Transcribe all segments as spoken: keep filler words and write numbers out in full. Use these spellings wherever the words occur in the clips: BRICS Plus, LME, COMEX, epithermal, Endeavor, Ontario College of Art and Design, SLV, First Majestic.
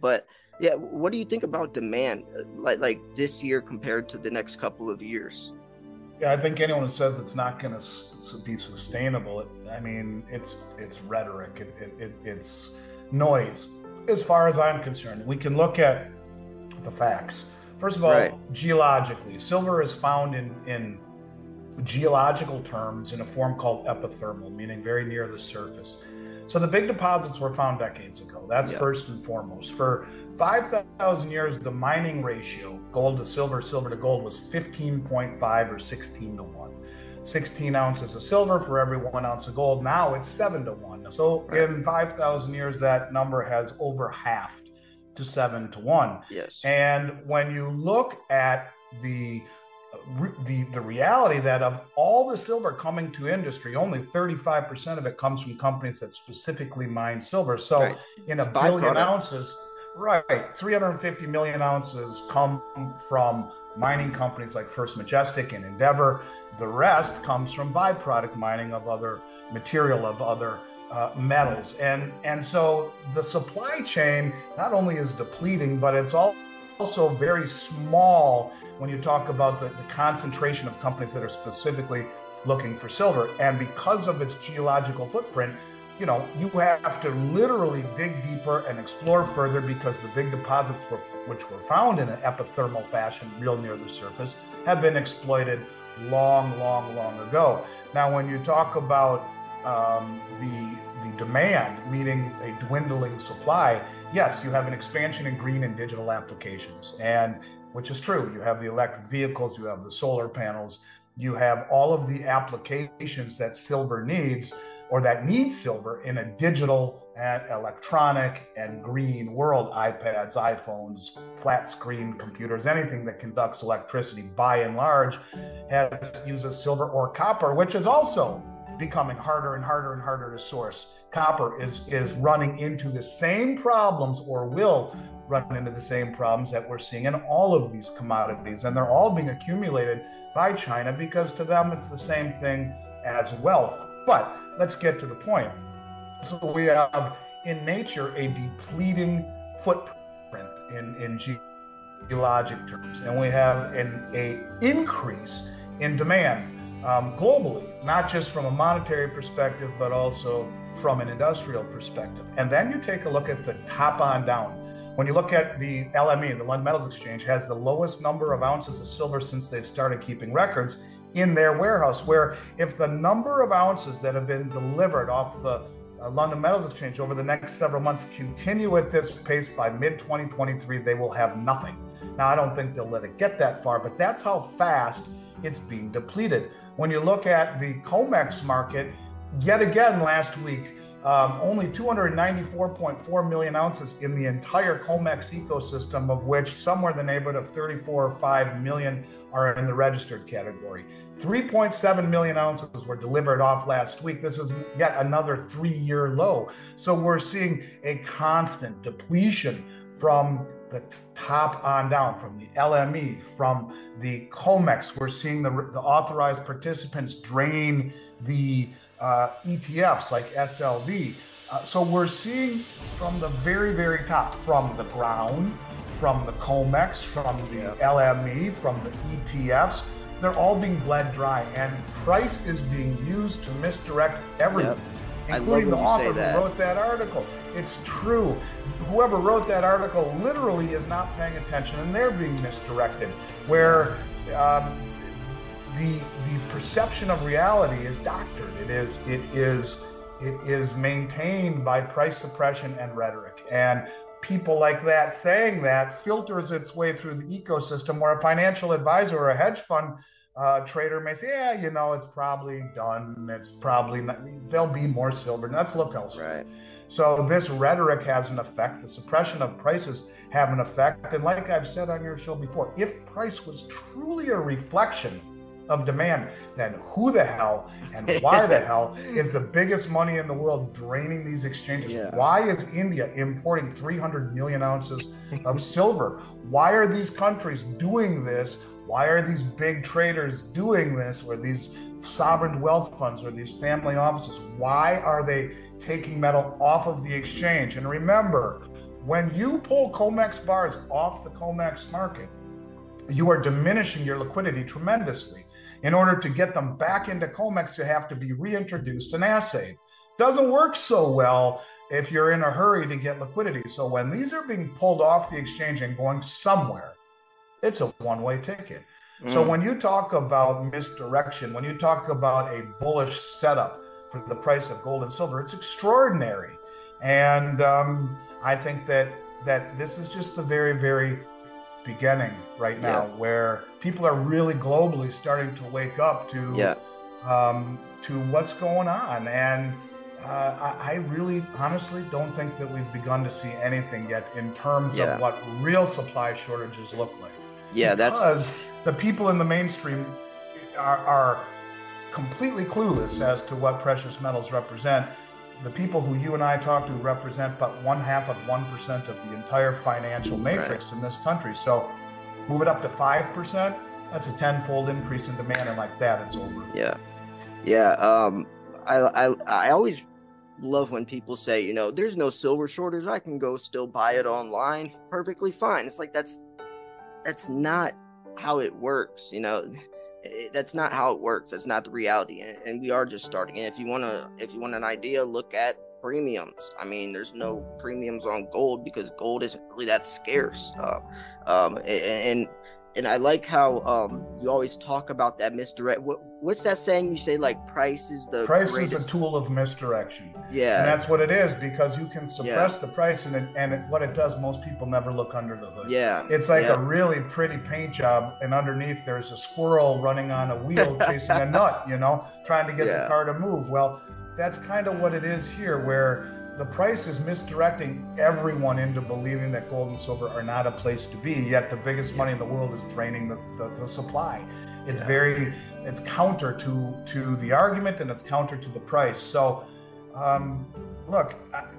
But yeah, what do you think about demand like like this year compared to the next couple of years? Yeah, I think anyone who says it's not going to be sustainable, it, I mean, it's it's rhetoric. It, it, it it's noise. As far as I'm concerned, we can look at the facts. First of all, right. Geologically, silver is found in in geological terms in a form called epithermal, meaning very near the surface. So the big deposits were found decades ago. That's yeah. first and foremost. For five thousand years, the mining ratio, gold to silver, silver to gold, was fifteen point five or sixteen to one. sixteen ounces of silver for every one ounce of gold. Now it's seven to one. So right. in five thousand years, that number has over halved to seven to one. Yes. And when you look at the The, the reality that of all the silver coming to industry, only thirty-five percent of it comes from companies that specifically mine silver. So right. in a billion ounces, right, three hundred fifty million ounces come from mining companies like First Majestic and Endeavor. The rest comes from byproduct mining of other material, of other uh, metals. And, and so the supply chain not only is depleting, but it's also very small when you talk about the, the concentration of companies that are specifically looking for silver. And because of its geological footprint, you know, you have to literally dig deeper and explore further, because the big deposits were, which were found in an epithermal fashion, real near the surface, have been exploited long, long, long ago. Now, when you talk about um, the the demand, meaning a dwindling supply, yes, you have an expansion in green and digital applications, and which is true. You have the electric vehicles, you have the solar panels, you have all of the applications that silver needs, or that needs silver in a digital and electronic and green world. iPads, iPhones, flat screen computers, anything that conducts electricity by and large has uses silver or copper, which is also becoming harder and harder and harder to source. Copper is, is running into the same problems, or will run into the same problems that we're seeing in all of these commodities. And they're all being accumulated by China, because to them, it's the same thing as wealth. But let's get to the point. So we have in nature a depleting footprint in, in geologic terms, and we have an a increase in demand um, globally, not just from a monetary perspective, but also from an industrial perspective. And then you take a look at the top on down. When you look at the L M E, the London Metals Exchange has the lowest number of ounces of silver since they've started keeping records in their warehouse, where if the number of ounces that have been delivered off the uh, London Metals Exchange over the next several months continue at this pace, by mid twenty twenty-three, they will have nothing. Now, I don't think they'll let it get that far, but that's how fast it's being depleted. When you look at the COMEX market, yet again last week, Um, only two hundred ninety-four point four million ounces in the entire COMEX ecosystem, of which somewhere in the neighborhood of thirty-four or five million are in the registered category. three point seven million ounces were delivered off last week. This is yet another three-year low. So we're seeing a constant depletion from the top on down, from the L M E, from the COMEX. We're seeing the, the authorized participants drain the Uh, E T Fs like S L V. Uh, so we're seeing from the very, very top, from the ground, from the COMEX, from the L M E, from the E T Fs, they're all being bled dry, and price is being used to misdirect everything, yep. including the author who wrote that article. It's true. Whoever wrote that article literally is not paying attention, and they're being misdirected, where um, The, the perception of reality is doctored. It is it is it is maintained by price suppression and rhetoric. And people like that saying that filters its way through the ecosystem, where a financial advisor or a hedge fund uh, trader may say, yeah, you know, it's probably done. It's probably not. There'll be more silver. Let's look elsewhere. Right. So this rhetoric has an effect. The suppression of prices have an effect. And like I've said on your show before, if price was truly a reflection of demand, then who the hell and why the hell is the biggest money in the world draining these exchanges? Yeah. Why is India importing three hundred million ounces of silver? Why are these countries doing this? Why are these big traders doing this, or these sovereign wealth funds, or these family offices? Why are they taking metal off of the exchange? And remember, When you pull COMEX bars off the COMEX market, you are diminishing your liquidity tremendously. In order to get them back into COMEX, you have to be reintroduced and assayed. Doesn't work so well if you're in a hurry to get liquidity. So when these are being pulled off the exchange and going somewhere, it's a one-way ticket. Mm. So when you talk about misdirection, when you talk about a bullish setup for the price of gold and silver, it's extraordinary. And um, I think that that this is just the very, very beginning right now, yeah, where people are really globally starting to wake up to yeah. um, to what's going on. And uh, I, I really honestly don't think that we've begun to see anything yet in terms yeah. of what real supply shortages look like. Yeah, because that's... the people in the mainstream are, are completely clueless as to what precious metals represent. The people who you and I talk to represent but one half of one percent of the entire financial matrix right. in this country. So move it up to five percent, that's a tenfold increase in demand, and like that it's over. Yeah. Yeah. Um I I I always love when people say, you know, there's no silver shortage, I can go still buy it online perfectly fine. It's like that's that's not how it works, you know. That's not how it works. That's not the reality, and we are just starting. And if you want to, if you want an idea, look at premiums. I mean, there's no premiums on gold because gold isn't really that scarce. Uh, um, and and I like how um, you always talk about that misdirect. What, what's that saying? You say like price is the price greatest... is a tool of misdirection. Yeah, and that's what it is, because you can suppress yeah. the price, and it, and it, what it does, most people never look under the hood. Yeah, it's like yeah. a really pretty paint job, and underneath there's a squirrel running on a wheel chasing a nut, you know, trying to get yeah. the car to move. Well, that's kind of what it is here, where the price is misdirecting everyone into believing that gold and silver are not a place to be, yet the biggest money in the world is draining the, the, the supply. It's yeah. very, it's counter to, to the argument, and it's counter to the price. So um, look,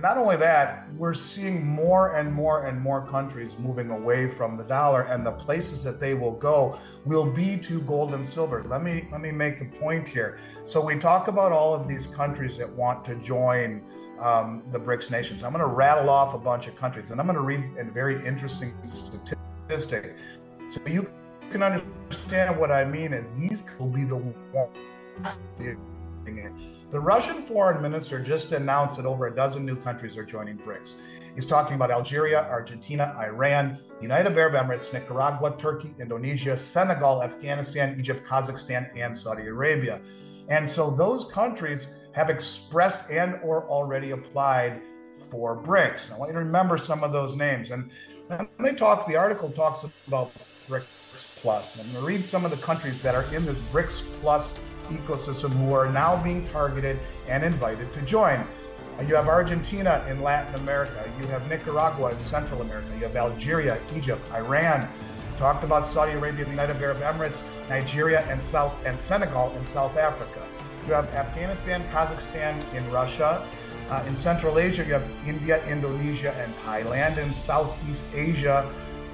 not only that, we're seeing more and more and more countries moving away from the dollar, and the places that they will go will be to gold and silver. Let me, let me make a point here. So we talk about all of these countries that want to join Um, the BRICS nations. I'm going to rattle off a bunch of countries, and I'm going to read a very interesting statistic so you can understand what I mean. Is these will be the ones. The Russian foreign minister just announced that over a dozen new countries are joining BRICS. He's talking about Algeria, Argentina, Iran, United Arab Emirates, Nicaragua, Turkey, Indonesia, Senegal, Afghanistan, Egypt, Kazakhstan, and Saudi Arabia. And so those countries have expressed and or already applied for BRICS. And I want you to remember some of those names. And they talk, the article talks about BRICS Plus. And I'm going to read some of the countries that are in this BRICS Plus ecosystem who are now being targeted and invited to join. You have Argentina in Latin America. You have Nicaragua in Central America. You have Algeria, Egypt, Iran. We talked about Saudi Arabia, the United Arab Emirates, Nigeria, and South and Senegal in South Africa. You have Afghanistan, Kazakhstan in Russia. Uh, in Central Asia, you have India, Indonesia, and Thailand. In Southeast Asia,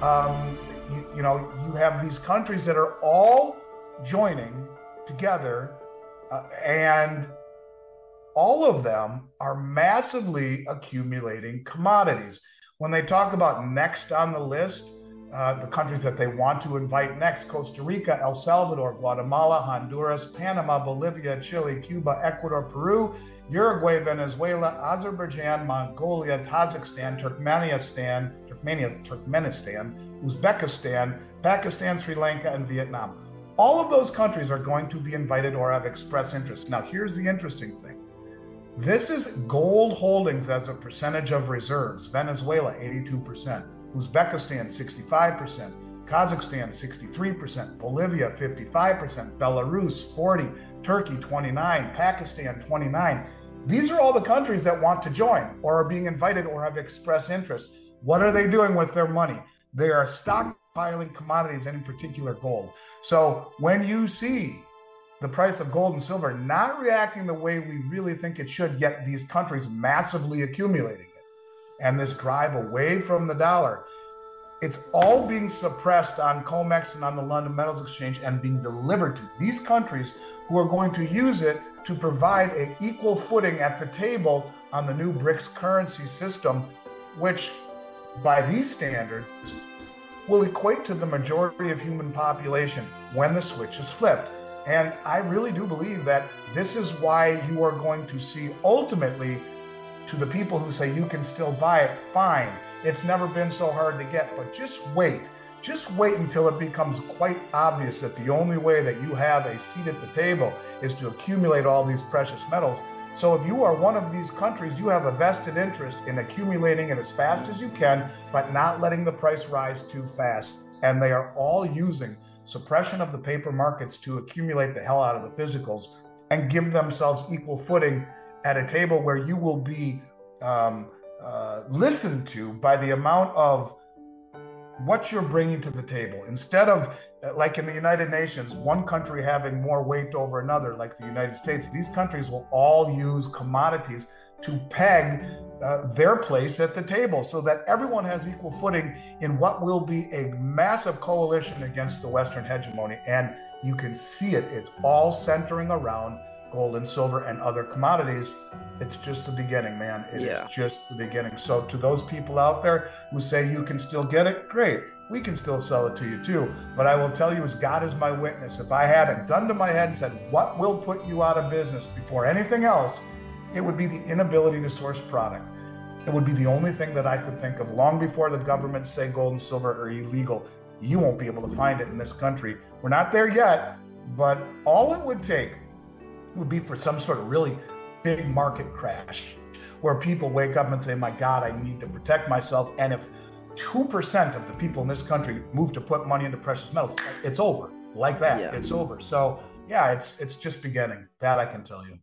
um, you, you know, you have these countries that are all joining together, uh, and all of them are massively accumulating commodities. When they talk about next on the list, Uh, the countries that they want to invite next: Costa Rica, El Salvador, Guatemala, Honduras, Panama, Bolivia, Chile, Cuba, Ecuador, Peru, Uruguay, Venezuela, Azerbaijan, Mongolia, Kazakhstan, Turkmenistan, Turkmenia, Turkmenistan, Uzbekistan, Pakistan, Sri Lanka, and Vietnam. All of those countries are going to be invited or have expressed interest. Now, here's the interesting thing. This is gold holdings as a percentage of reserves. Venezuela, eighty-two percent. Uzbekistan, sixty-five percent, Kazakhstan, sixty-three percent, Bolivia, fifty-five percent, Belarus, forty, Turkey, twenty-nine, Pakistan, twenty-nine. These are all the countries that want to join or are being invited or have expressed interest. What are they doing with their money? They are stockpiling commodities, and in particular gold. So when you see the price of gold and silver not reacting the way we really think it should, yet these countries massively accumulating, and this drive away from the dollar, it's all being suppressed on COMEX and on the London Metals Exchange and being delivered to these countries who are going to use it to provide an equal footing at the table on the new BRICS currency system, which by these standards, will equate to the majority of human population when the switch is flipped. And I really do believe that this is why you are going to see ultimately, to the people who say you can still buy it, fine, it's never been so hard to get, but just wait. Just wait until it becomes quite obvious that the only way that you have a seat at the table is to accumulate all these precious metals. So if you are one of these countries, you have a vested interest in accumulating it as fast as you can, but not letting the price rise too fast. And they are all using suppression of the paper markets to accumulate the hell out of the physicals and give themselves equal footing at a table where you will be um, uh, listened to by the amount of what you're bringing to the table. Instead of, like in the United Nations, one country having more weight over another, like the United States, these countries will all use commodities to peg uh, their place at the table so that everyone has equal footing in what will be a massive coalition against the Western hegemony. And you can see it, it's all centering around gold and silver and other commodities. It's just the beginning, man. It yeah. is just the beginning. So to those people out there who say you can still get it, great. We can still sell it to you too. But I will tell you, as God is my witness, if I had a gun to my head and said, what will put you out of business before anything else, it would be the inability to source product. It would be the only thing that I could think of long before the government say gold and silver are illegal. You won't be able to find it in this country. We're not there yet, but all it would take would be for some sort of really big market crash where people wake up and say, my God, I need to protect myself. And if two percent of the people in this country move to put money into precious metals, it's over like that. Yeah. It's over. So yeah, it's, it's just beginning. That I can tell you.